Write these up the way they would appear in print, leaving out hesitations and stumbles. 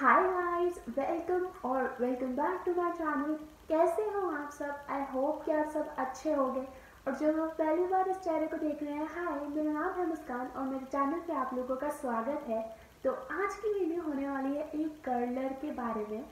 हाय guys, welcome और welcome back to my channel. कैसे हो आप सब? आई होप कि आप सब अच्छे होंगे। और जो लोग पहली बार इस चैनल को देख रहे हैं, हाय, मेरा नाम है मुस्कान और मेरे चैनल पे आप लोगों का स्वागत है। तो आज की वीडियो होने वाली है एक कर्लर के बारे में।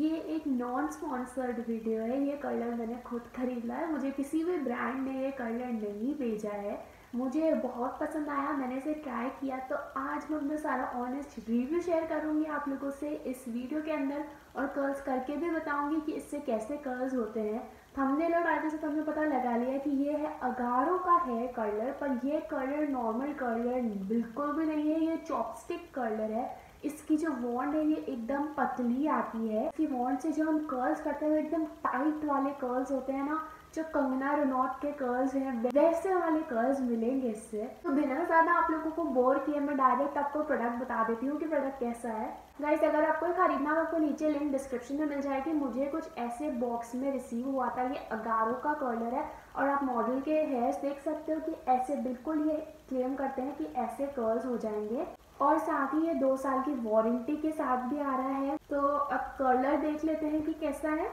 ये एक नॉन स्पॉन्सर्ड वीडियो है। ये कर्लर मैंने खुद खरीदा है, मुझे किसी भी ब्रांड ने ये कर्लर नहीं भेजा है। मुझे बहुत पसंद आया, मैंने इसे ट्राई किया। तो आज मैं अपना सारा ऑनेस्ट रिव्यू शेयर करूंगी आप लोगों से इस वीडियो के अंदर, और कर्ल्स करके भी बताऊंगी कि इससे कैसे कर्ल्स होते हैं। थंबनेल और टाइटल से तुमने पता लगा लिया कि ये है अगारो का हेयर कर्लर, पर ये कर्लर नॉर्मल कर्लर बिल्कुल भी नहीं है। ये चॉपस्टिक कर्लर है। इसकी जो वॉन्ड है ये एकदम पतली आती है। इसकी वॉन्ड से जो हम कर्ल्स करते हैं वो एकदम टाइट वाले कर्ल्स होते हैं ना, जो कंगना रनौत के कर्ल्स हैं वैसे वाले कर्ल्स मिलेंगे इससे। तो बिना ज़्यादा आप लोगों को बोर किए मैं डायरेक्ट आपको प्रोडक्ट बता देती हूँ कि प्रोडक्ट कैसा है। गाइस, अगर आपको खरीदना हो आपको नीचे लिंक डिस्क्रिप्शन में मिल जाएगी। मुझे कुछ ऐसे बॉक्स में रिसीव हुआ था। ये अगारो का कर्लर है और आप मॉडल के हेयर्स देख सकते हो कि ऐसे बिल्कुल ये क्लेम करते हैं कि ऐसे कर्ल्स हो जाएंगे। और साथ ही ये 2 साल की वारंटी के साथ भी आ रहा है। तो अब कर्लर देख लेते हैं कि कैसा है।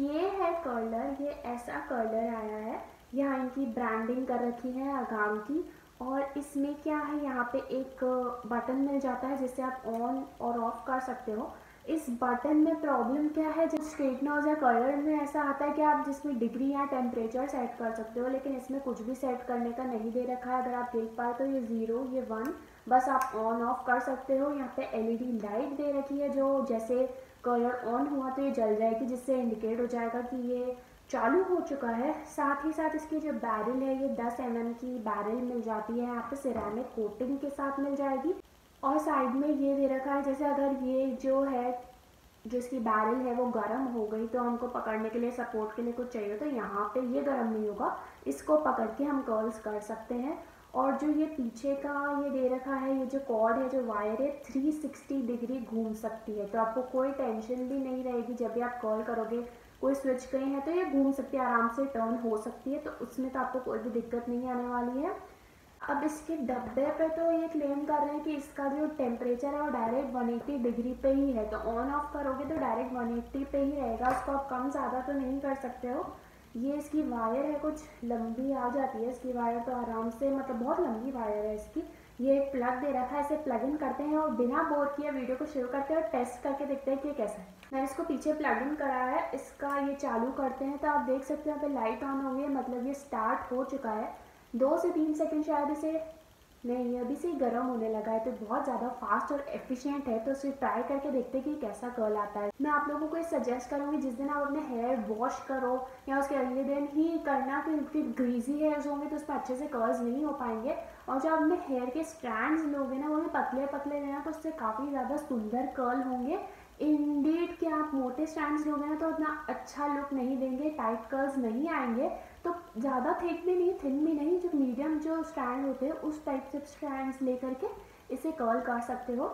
ये है कर्लर, ये ऐसा कर्लर आया है। यहाँ इनकी ब्रांडिंग कर रखी है अगारो की। और इसमें क्या है, यहाँ पे एक बटन मिल जाता है जिससे आप ऑन और ऑफ कर सकते हो। इस बटन में प्रॉब्लम क्या है, जब स्ट्रेटनर्स या कर्लर में ऐसा आता है कि आप जिसमें डिग्री या टेम्परेचर सेट कर सकते हो, लेकिन इसमें कुछ भी सेट करने का नहीं दे रखा है। अगर आप देख पाए तो ये 0 ये 1 बस आप ऑन ऑफ कर सकते हो। यहाँ पे LED लाइट दे रखी है, जो जैसे कर्लर ऑन हुआ तो ये जल जाएगी, जिससे इंडिकेट हो जाएगा कि ये चालू हो चुका है। साथ ही साथ इसकी जो बैरल है ये 10 mm की बैरल मिल जाती है। यहाँ पे सिरेमिक कोटिंग के साथ मिल जाएगी। और साइड में ये दे रखा है, जैसे अगर ये जो है जो इसकी बैरल है वो गर्म हो गई तो हमको पकड़ने के लिए सपोर्ट के लिए कुछ चाहिए, तो यहाँ पे ये गर्म नहीं होगा, इसको पकड़ के हम कर्ल्स कर सकते हैं। और जो ये पीछे का ये दे रखा है, ये जो कॉर्ड है जो वायर है 360 डिग्री घूम सकती है, तो आपको कोई टेंशन भी नहीं रहेगी। जब भी आप कॉल करोगे कोई स्विच कहीं है तो ये घूम सकती है, आराम से टर्न हो सकती है, तो उसमें तो आपको कोई भी दिक्कत नहीं आने वाली है। अब इसके डब्बे पे तो ये क्लेम कर रहे हैं कि इसका जो टेम्परेचर है वो डायरेक्ट 180 डिग्री पे ही है, तो ऑन ऑफ करोगे तो डायरेक्ट 180 पे ही रहेगा, उसको आप कम ज़्यादा तो नहीं कर सकते हो। ये इसकी वायर है, कुछ लंबी आ जाती है इसकी वायर, तो आराम से मतलब बहुत लंबी वायर है इसकी। ये एक प्लग दे रखा है, इसे प्लग इन करते हैं और बिना बोर किए वीडियो को शुरू करते हैं और टेस्ट करके देखते हैं कि कैसा है। मैंने इसको पीछे प्लग इन कराया है। इसका ये चालू करते हैं तो आप देख सकते हो यहाँ पे लाइट ऑन हो गई है, मतलब ये स्टार्ट हो चुका है। 2 से 3 सेकेंड शायद इसे नहीं, अभी से ही गर्म होने लगा है, तो बहुत ज़्यादा फास्ट और एफिशिएंट है। तो इसे ट्राई करके देखते हैं कि कैसा कर्ल आता है। मैं आप लोगों को ये सजेस्ट करूँगी, जिस दिन आप अपने हेयर वॉश करो या उसके अगले दिन ही करना, क्योंकि ग्रीजी हेयर्स होंगे तो उसमें अच्छे से कर्ल्स नहीं हो पाएंगे। और जब अपने हेयर के स्ट्रैंड्स लोगे ना वो भी पतले पतले लेना, तो उससे काफ़ी ज़्यादा सुंदर कर्ल होंगे। इंडीड कि आप मोटे स्ट्रैंड्स लोगे ना तो उतना अच्छा लुक नहीं देंगे, टाइट कर्ल्स नहीं आएंगे। तो ज़्यादा थिक भी नहीं थिन भी नहीं, जो मीडियम जो स्ट्रैंड होते हैं उस टाइप से स्ट्रैंड्स लेकर के इसे कर्ल कर सकते हो।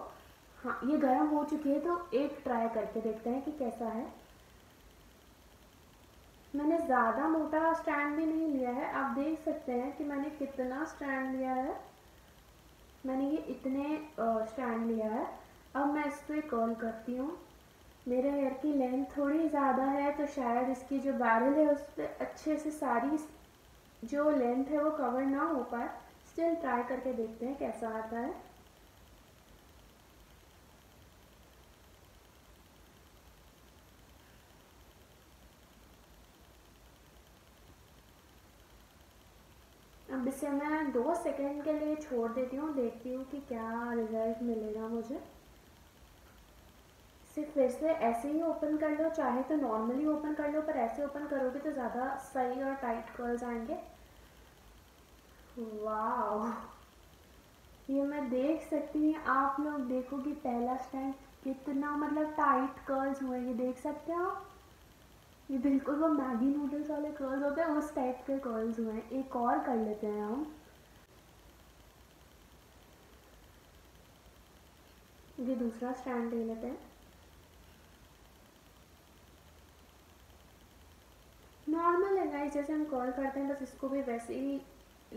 हाँ, ये गर्म हो चुकी है तो एक ट्राई करके देखते हैं कि कैसा है। मैंने ज़्यादा मोटा स्ट्रैंड भी नहीं लिया है, आप देख सकते हैं कि मैंने कितना स्ट्रैंड लिया है। मैंने ये इतने स्ट्रैंड लिया है। अब मैं इस पर कर्ल करती हूँ। मेरे हेयर की लेंथ थोड़ी ज़्यादा है तो शायद इसकी जो बैरल है उस पर अच्छे से सारी जो लेंथ है वो कवर ना हो पाए। स्टिल ट्राई करके देखते हैं कैसा आता है। अब इसे मैं 2 सेकेंड के लिए छोड़ देती हूँ, देखती हूँ कि क्या रिजल्ट मिलेगा मुझे। सिर्फ फिर से ऐसे ही ओपन कर लो, चाहे तो नॉर्मली ओपन कर लो, पर ऐसे ओपन करोगे तो ज़्यादा सही और टाइट कर्ल्स आएंगे। वाह, ये मैं देख सकती हूँ। आप लोग देखो कि पहला स्ट्रैंड कितना मतलब टाइट कर्ल्स हुए, ये देख सकते हो। ये बिल्कुल वो मैगी नूडल्स वाले कर्ल्स होते हैं उस टाइप के कर्ल्स हुए हैं। एक और कर लेते हैं हम। ये दूसरा स्ट्रैंड ले लेते हैं। नॉर्मल है गाइस, जैसे हम कर्ल करते हैं बस इसको भी वैसे ही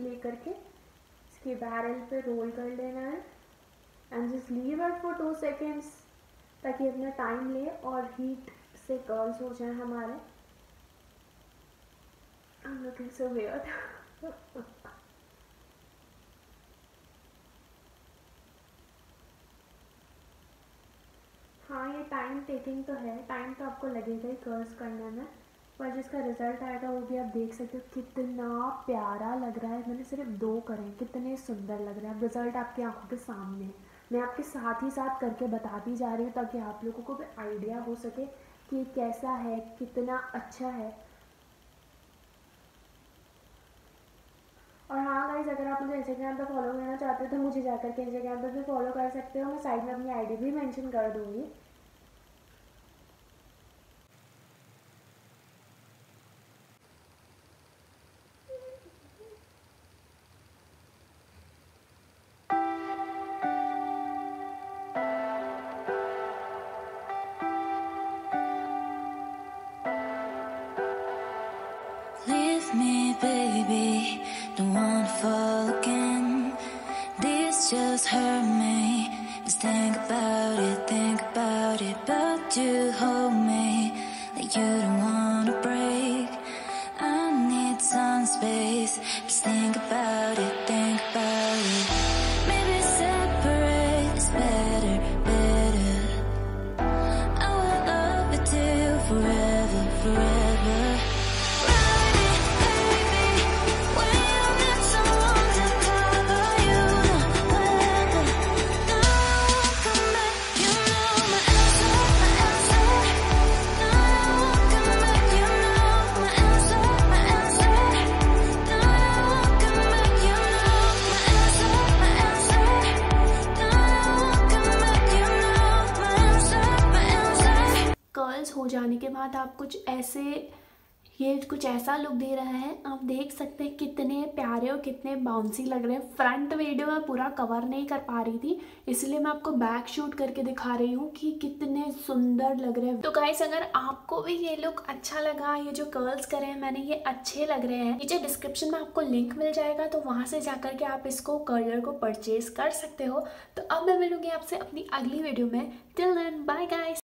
ले करके इसकी बैरल पे रोल कर लेना है and just leave it for 2 seconds. ताकि अपना टाइम ले और हीट से कर्ल्स हो जाए हमारे। I'm looking so weird. हाँ, ये टाइम टेकिंग तो है, टाइम तो आपको लगेगा ही कर्ल्स करने में, पर जिसका रिजल्ट आएगा वो भी आप देख सकते हो। कितना प्यारा लग रहा है, मैंने सिर्फ दो करे हैं, कितने सुंदर लग रहा है। रिजल्ट आपकी आंखों के सामने है, मैं आपके साथ ही साथ करके बताती जा रही हूँ ताकि आप लोगों को भी आइडिया हो सके कि कैसा है, कितना अच्छा है। और हाँ गाइस, अगर आप मुझे इंस्टाग्राम पर फॉलो करना चाहते हो तो मुझे जाकर के इंस्टाग्राम पर भी फॉलो कर सकते हो, मैं साइड में अपनी आईडी भी मेंशन कर दूँगी। Leave me, baby, don't wanna fall again. This just hurt me. Just think about it, but you hold me like you don't wanna break. I need some space. Just think about it, maybe separate is better, better. I will love it till forever, forever. हो जाने के बाद आप कुछ ऐसे, ये कुछ ऐसा लुक दे रहा है। आप देख सकते हैं कितने प्यारे और कितने बाउंसी लग रहे हैं। फ्रंट वीडियो में पूरा कवर नहीं कर पा रही थी, इसलिए मैं आपको बैक शूट करके दिखा रही हूँ कि कितने सुंदर लग रहे हैं। तो गाइस, अगर आपको भी ये लुक अच्छा लगा, ये जो कर्ल्स करे हैं मैंने, ये अच्छे लग रहे हैं, नीचे डिस्क्रिप्शन में आपको लिंक मिल जाएगा, तो वहाँ से जाकर के आप इसको कर्लर को परचेज कर सकते हो। तो अब मैं मिलूंगी आपसे अपनी अगली वीडियो में। Till then, bye guys.